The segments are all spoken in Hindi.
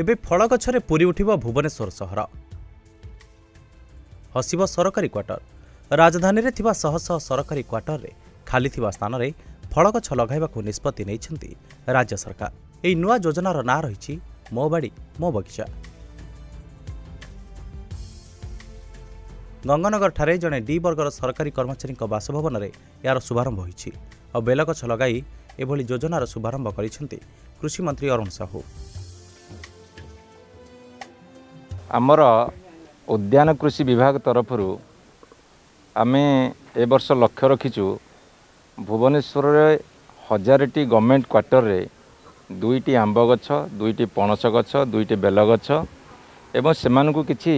एबे फल गछरे पूरी उठिब भुवनेश्वर सहर। हसिब सरकारी क्वार्टर। राजधानी रे थिबा शह शह सरकारी क्वार्टर रे खाली थिबा स्थान रे फल गछ लगाइबाकू निष्पत्ति नेइछन्ती राज्य सरकार। एई नुआ योजनार नाम रहिछि मो बाड़ी मो बगीचा। गंगानगर ठारे जणे डी वर्गर सरकारी कर्मचारी बासभवन में यार शुभारंभ होईछि। और बेलगछ लगाई एभली योजनार शुभारंभ करिसेंती कृषि मंत्री अरुण साहू। आमर उद्यान कृषि विभाग तरफरु आमे ए वर्ष लक्ष्य रखिचु भुवनेश्वर रे 1000टी गवर्नमेंट क्वार्टर रे 2टी आंब गछ 2टी पणस गछ 2टी बेल गछ एवं सेमानकु किछि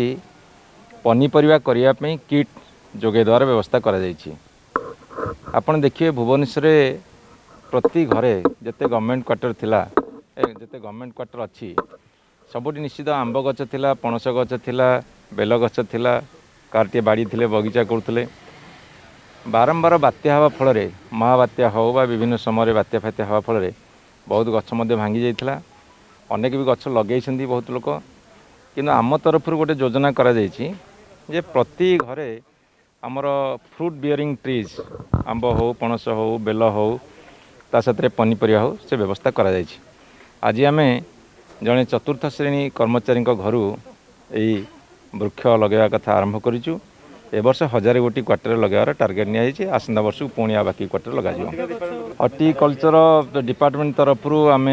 पनीपरिया करिया पई किट जोगे द्वारा व्यवस्था करा जाईछि। आपण देखिए भुवनेश्वर रे प्रति घरे जते गवर्नमेंट क्वार्टर थिला जते गवर्नमेंट क्वार्टर अछि सबुटी निश्चित आंब गछ थिला पणस गछ थिला बेल गछ थिला कार्टे बाड़ी थिले बगीचा करथले। बारंबार बात्या हवा फल रे महाबात्या हो बा विभिन्न समय बात्या फात्या हवा फल रे बहुत गछ मध्ये भांगी जाइथिला। अनेक भी गछ लगेइछन्ती बहुत लोक किंतु आम तरफ गोटे योजना करा जाइछि जे प्रति घरे आमर फ्रूट बियरिंग ट्रीज आंब हो पणस हो बेल हो ता साथरे पनीपरिया हो से व्यवस्था करा जाइछि। आज आम जड़े चतुर्थ श्रेणी कर्मचारी घर यही वृक्ष लगे कथा आरंभ करूँ। ए वर्ष 1000 गोटी क्वार्टर लगे टार्गेट निजी आसंता वर्ष को पुणी बाकी क्वार्टर लगे। हॉर्टिकल्चर डिपार्टमेंट तरफ आम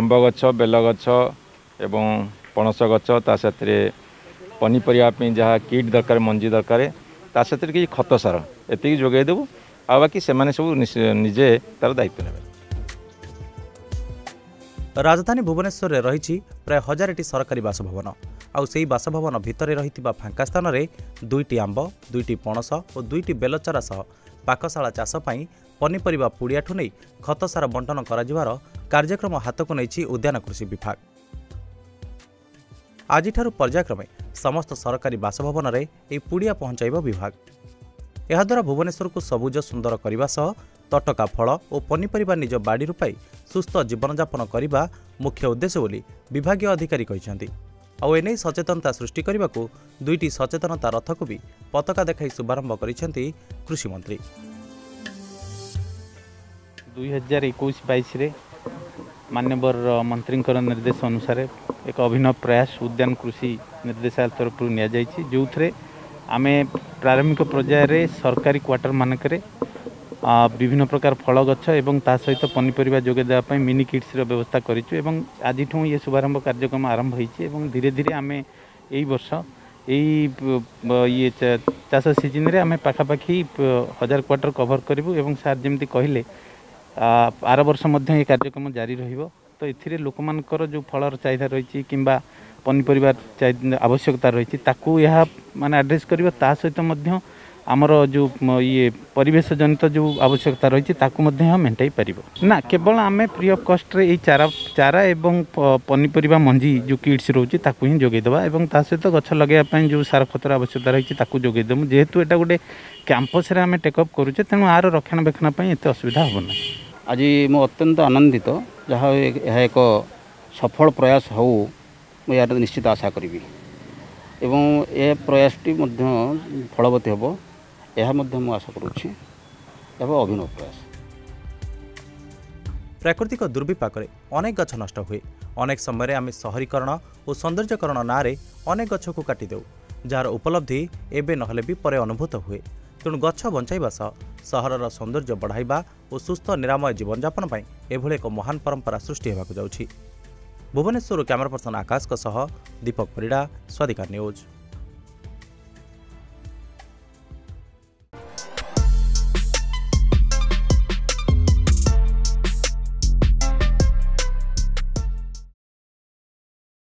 आंब गछ बेल गछ एवं पणस गछ ता साथरे पनीपरिया जहाँ किट दरकार मंजी दरकार ता साथरे कि खत सार एति जोगे देबु। आ बाकी सेमाने सब निजे तार दायित्व नेबे। राजधानी भुवनेश्वर रे रही प्राय 1000टी सरकारी बासभवन। आउ सेई बासभवन भितर रहिथिबा फांका स्थान रे 2टी आंब 2टी पणस और 2टी बेलचारा सह पाकशाला चाष पई पनीपरिया पुड़िया ठु नै खत सार बंटन कराजिवार कार्यक्रम हाथ को नैछि उद्यान कृषि विभाग। आज पर्यायक्रमे समस्त सरकारी बासभवन रे ए पुड़िया पहुंचाइबो विभाग। एहा द्वारा भुवनेश्वर को सबुज सुंदर करबा सह तटका फल और पनीपरिया निज बाड़ी पाई सुस्थ जीवन जापन करने मुख्य उद्देश्य बोली विभागीय अधिकारी कहते। आउ एने सचेतनता सृष्टि करने को 2टी सचेतनता रथ को भी पताका देखाई शुभारंभ करिसेंती कृषि मंत्री। 2021-22 रे माननीय मंत्री निर्देश अनुसार एक अभिनव प्रयास उद्यान कृषि निर्देशालय तरफ नि जो थे आम प्रारंभिक पर्यायर सरकारी क्वार्टर मानक विभिन्न प्रकार फल गछ एवं ता सहित पनीपरिया जोगे देवाई मिनी किट्स व्यवस्था करिछु। एवं आज ये शुभारंभ कार्यक्रम आरंभ होईछि एवं धीरे धीरे आम एई वर्ष ये चाष सीजन रे आम पाखापाखी 1000 क्वार्टर कवर करिबु एवं सार जेमती कहिले आर वर्ष मध्य ये कार्यक्रम जारी रहिबो। तो एथिरे लोकमानकर जो फलर चाहिदा रहिछि किंबा पनीपरिया आवश्यकता रहिछि ताकू यह माने एड्रेस करिबो। ता सहित मध्य आमर जो ये परिवेश जनित जो आवश्यकता रही है ताकू मेटाई पार ना केवल आम फ्री अफ कस्ट रे चारा एवं पनीपरिया मंजी जो किड्स रोचे ताकू ही जोगेदेवा एवं ता सहित गछ लगाइवाई जो सार खतर आवश्यकता रही है जोगेदेमु। जेहेतु एटा गोटे कैंपस रे आम टेकअप करुचे तेणु यार रक्षण बेक्षण एत असुविधा होना। आज मो अत्यंत आनंदित जहाँ यह एक सफल प्रयास हो यार निश्चित आशा करी एवं ए प्रयासटी फलवती हम यह आशा करुँच अभिनव प्रयास। प्राकृतिक दुर्विपाक रे अनेक गछ नष्ट हुए। अनेक समय आम शहरीकरण और सौंदर्यकरण नारे अनेक गछ को काटी देऊ जार उपलब्धि एबे नहले भी परे अनुभूत हुए। तेणु गछ बंचाइबा सहरर सौंदर्य बढ़ाइबा और सुस्थ निरामय जीवन जापन पई एभले एक महान परंपरा सृष्टि हेबाकु जाउछि। भुवनेश्वर कैमरा पर्सन आकाश का सह दीपक परिड़ा, स्वाधिकार न्यूज।